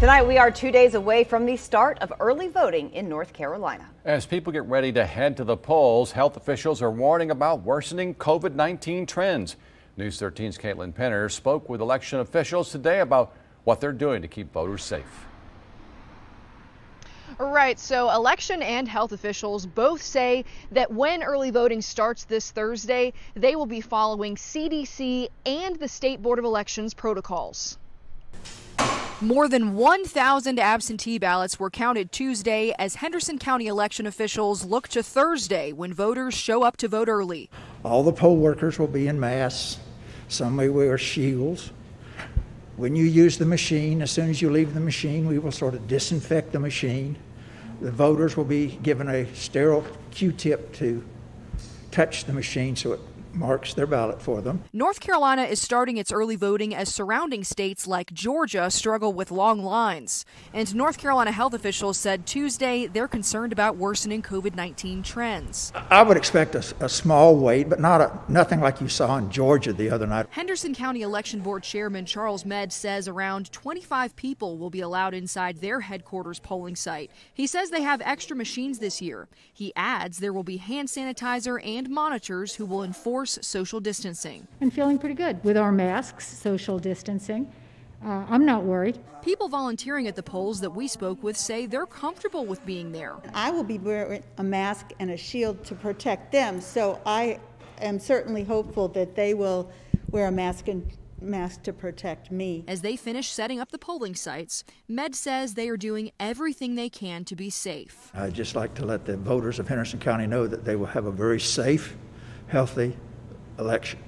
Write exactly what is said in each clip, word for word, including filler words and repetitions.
Tonight, we are two days away from the start of early voting in North Carolina. As people get ready to head to the polls, health officials are warning about worsening COVID nineteen trends. News thirteen's Caitlin Penner spoke with election officials today about what they're doing to keep voters safe. Right, so election and health officials both say that when early voting starts this Thursday, they will be following C D C and the State Board of Elections protocols. More than one thousand absentee ballots were counted Tuesday as Henderson County election officials look to Thursday when voters show up to vote early. All the poll workers will be in masks. Some may wear shields. When you use the machine, as soon as you leave the machine, we will sort of disinfect the machine. The voters will be given a sterile Q-tip to touch the machine so it marks their ballot for them. North Carolina is starting its early voting as surrounding states like Georgia struggle with long lines. And North Carolina health officials said Tuesday they're concerned about worsening COVID nineteen trends. I would expect a, a small wait, but not a, nothing like you saw in Georgia the other night. Henderson County Election Board Chairman Charles Medd says around twenty-five people will be allowed inside their headquarters polling site. He says they have extra machines this year. He adds there will be hand sanitizer and monitors who will enforce social distancing. I'm feeling pretty good with our masks, social distancing. Uh, I'm not worried. People volunteering at the polls that we spoke with say they're comfortable with being there. I will be wearing a mask and a shield to protect them, so I am certainly hopeful that they will wear a mask and mask to protect me. As they finish setting up the polling sites, Medd says they are doing everything they can to be safe. I'd just like to let the voters of Henderson County know that they will have a very safe, healthy election.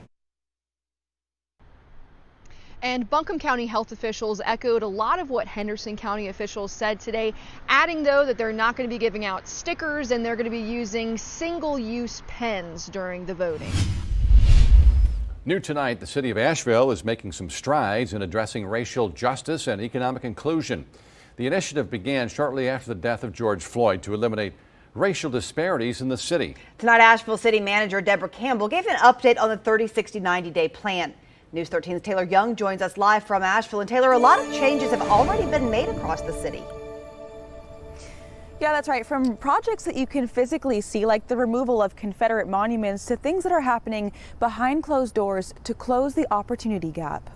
And Buncombe County health officials echoed a lot of what Henderson County officials said today, adding though that they're not going to be giving out stickers and they're going to be using single-use pens during the voting. New tonight, the city of Asheville is making some strides in addressing racial justice and economic inclusion. The initiative began shortly after the death of George Floyd to eliminate racial disparities in the city. Tonight, Asheville City Manager Deborah Campbell gave an update on the thirty sixty ninety day plan. News thirteen's Taylor Young joins us live from Asheville. And Taylor, a lot of changes have already been made across the city. Yeah, that's right. From projects that you can physically see, like the removal of Confederate monuments, to things that are happening behind closed doors to close the opportunity gap.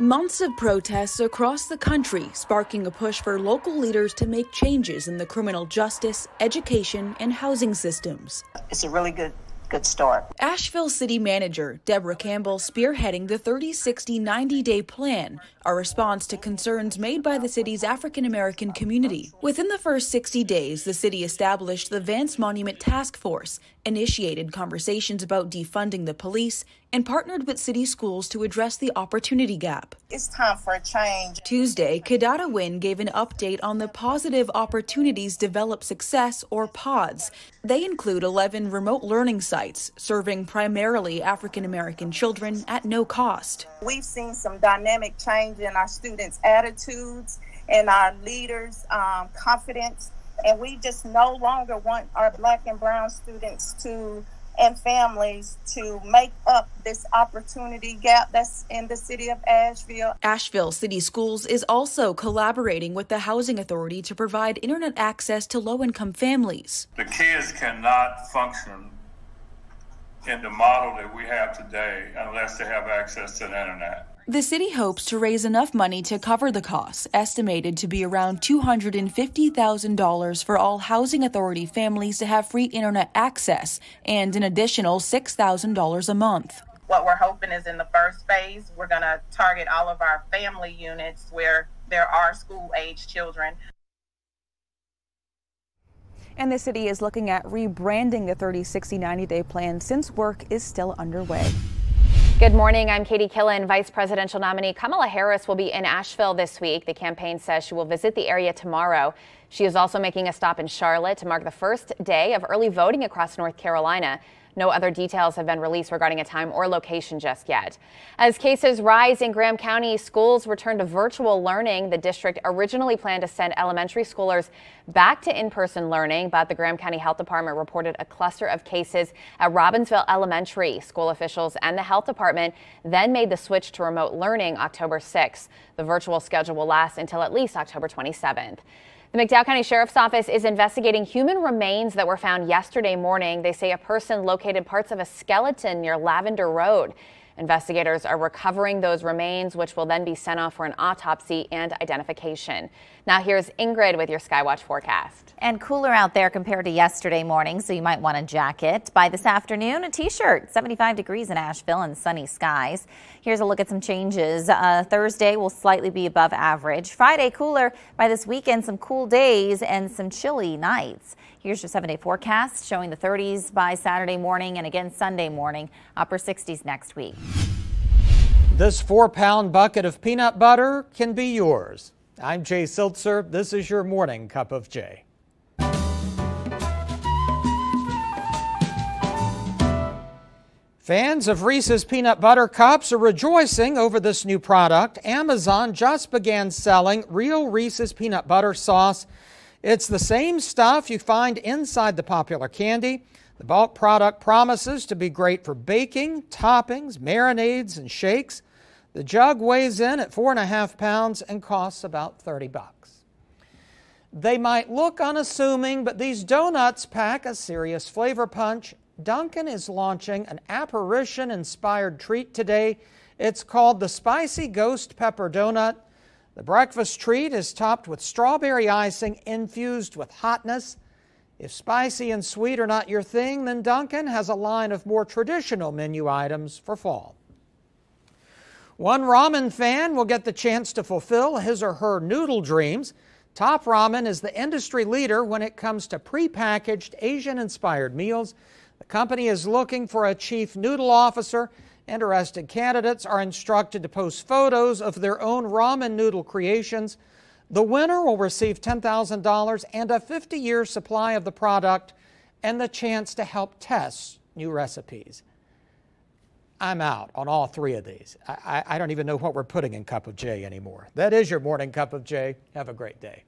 Months of protests across the country, sparking a push for local leaders to make changes in the criminal justice, education, and housing systems. It's a really good, good start. Asheville City Manager Deborah Campbell spearheading the thirty sixty ninety day plan, a response to concerns made by the city's African-American community. Within the first sixty days, the city established the Vance Monument Task Force, initiated conversations about defunding the police, and partnered with city schools to address the opportunity gap. It's time for a change. Tuesday, Kadada Wynn gave an update on the Positive Opportunities Develop Success, or PODS. They include eleven remote learning sites, serving primarily African-American children at no cost. We've seen some dynamic change in our students' attitudes and our leaders' um, confidence, and we just no longer want our black and brown students to and families to make up this opportunity gap that's in the city of Asheville. Asheville City Schools is also collaborating with the Housing Authority to provide internet access to low-income families. The kids cannot function in the model that we have today unless they have access to the internet. The city hopes to raise enough money to cover the costs, estimated to be around two hundred fifty thousand dollars for all Housing Authority families to have free internet access, and an additional six thousand dollars a month. What we're hoping is in the first phase, we're going to target all of our family units where there are school-age children. And the city is looking at rebranding the thirty sixty ninety day plan since work is still underway. Good morning, I'm Katie Killen. Vice presidential nominee Kamala Harris will be in Asheville this week. The campaign says she will visit the area tomorrow. She is also making a stop in Charlotte to mark the first day of early voting across North Carolina. No other details have been released regarding a time or location just yet. As cases rise in Graham County, schools return to virtual learning. The district originally planned to send elementary schoolers back to in-person learning, but the Graham County Health Department reported a cluster of cases at Robbinsville Elementary. School officials and the health department then made the switch to remote learning October sixth. The virtual schedule will last until at least October twenty-seventh. The McDowell County Sheriff's Office is investigating human remains that were found yesterday morning. They say a person located parts of a skeleton near Lavender Road. Investigators are recovering those remains, which will then be sent off for an autopsy and identification. Now here's Ingrid with your Skywatch forecast. And cooler out there compared to yesterday morning, so you might want a jacket. By this afternoon, a t-shirt. seventy-five degrees in Asheville and sunny skies. Here's a look at some changes. Uh, Thursday will slightly be above average. Friday, cooler. By this weekend, some cool days and some chilly nights. Here's your seven-day forecast showing the thirties by Saturday morning and again Sunday morning. Upper sixties next week. This four-pound bucket of peanut butter can be yours. I'm Jay Siltzer. This is your morning cup of Jay. Fans of Reese's peanut butter cups are rejoicing over this new product. Amazon just began selling real Reese's peanut butter sauce. It's the same stuff you find inside the popular candy. The bulk product promises to be great for baking, toppings, marinades, and shakes. The jug weighs in at four and a half pounds and costs about thirty bucks. They might look unassuming, but these donuts pack a serious flavor punch. Dunkin' is launching an apparition-inspired treat today. It's called the Spicy Ghost Pepper Donut. The breakfast treat is topped with strawberry icing infused with hotness. If spicy and sweet are not your thing, then Dunkin' has a line of more traditional menu items for fall. One ramen fan will get the chance to fulfill his or her noodle dreams. Top Ramen is the industry leader when it comes to prepackaged Asian-inspired meals. The company is looking for a chief noodle officer. Interested candidates are instructed to post photos of their own ramen noodle creations. The winner will receive ten thousand dollars and a fifty-year supply of the product and the chance to help test new recipes. I'm out on all three of these. I, I, I don't even know what we're putting in Cup of Jay anymore. That is your morning Cup of Jay. Have a great day.